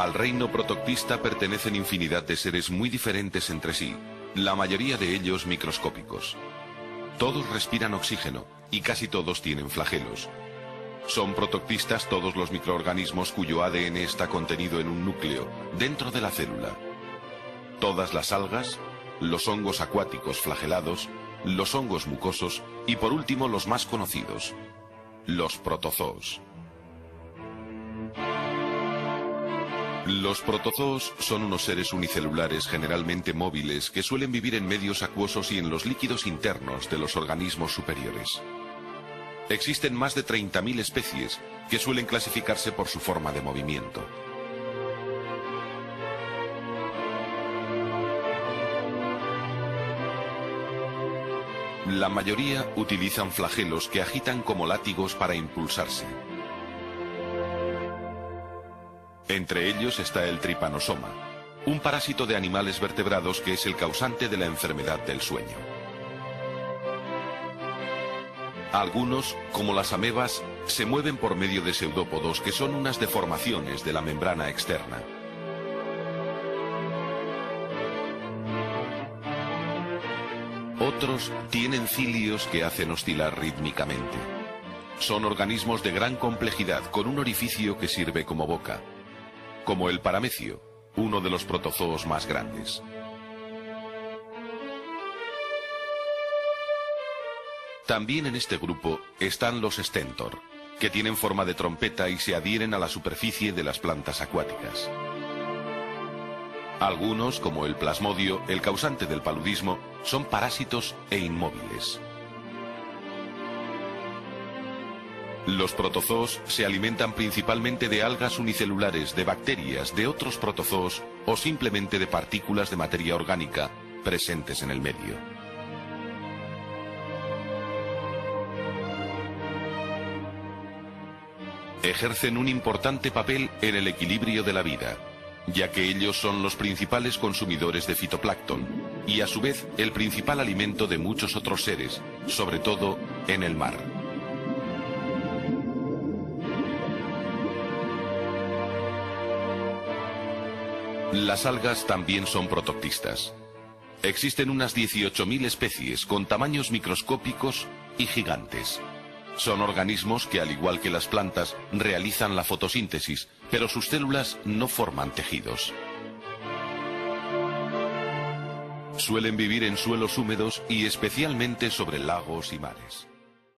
Al reino protoctista pertenecen infinidad de seres muy diferentes entre sí, la mayoría de ellos microscópicos. Todos respiran oxígeno y casi todos tienen flagelos. Son protoctistas todos los microorganismos cuyo ADN está contenido en un núcleo, dentro de la célula. Todas las algas, los hongos acuáticos flagelados, los hongos mucosos y por último los más conocidos, los protozoos. Los protozoos son unos seres unicelulares generalmente móviles que suelen vivir en medios acuosos y en los líquidos internos de los organismos superiores. Existen más de 30.000 especies que suelen clasificarse por su forma de movimiento. La mayoría utilizan flagelos que agitan como látigos para impulsarse. Entre ellos está el tripanosoma, un parásito de animales vertebrados que es el causante de la enfermedad del sueño. Algunos, como las amebas, se mueven por medio de pseudópodos que son unas deformaciones de la membrana externa. Otros tienen cilios que hacen oscilar rítmicamente. Son organismos de gran complejidad con un orificio que sirve como boca, como el paramecio, uno de los protozoos más grandes. También en este grupo están los estentor, que tienen forma de trompeta y se adhieren a la superficie de las plantas acuáticas. Algunos, como el plasmodio, el causante del paludismo, son parásitos e inmóviles. Los protozoos se alimentan principalmente de algas unicelulares, de bacterias, de otros protozoos o simplemente de partículas de materia orgánica presentes en el medio. Ejercen un importante papel en el equilibrio de la vida, ya que ellos son los principales consumidores de fitoplancton y a su vez el principal alimento de muchos otros seres, sobre todo en el mar. Las algas también son protoctistas. Existen unas 18.000 especies con tamaños microscópicos y gigantes. Son organismos que, al igual que las plantas, realizan la fotosíntesis, pero sus células no forman tejidos. Suelen vivir en suelos húmedos y especialmente sobre lagos y mares.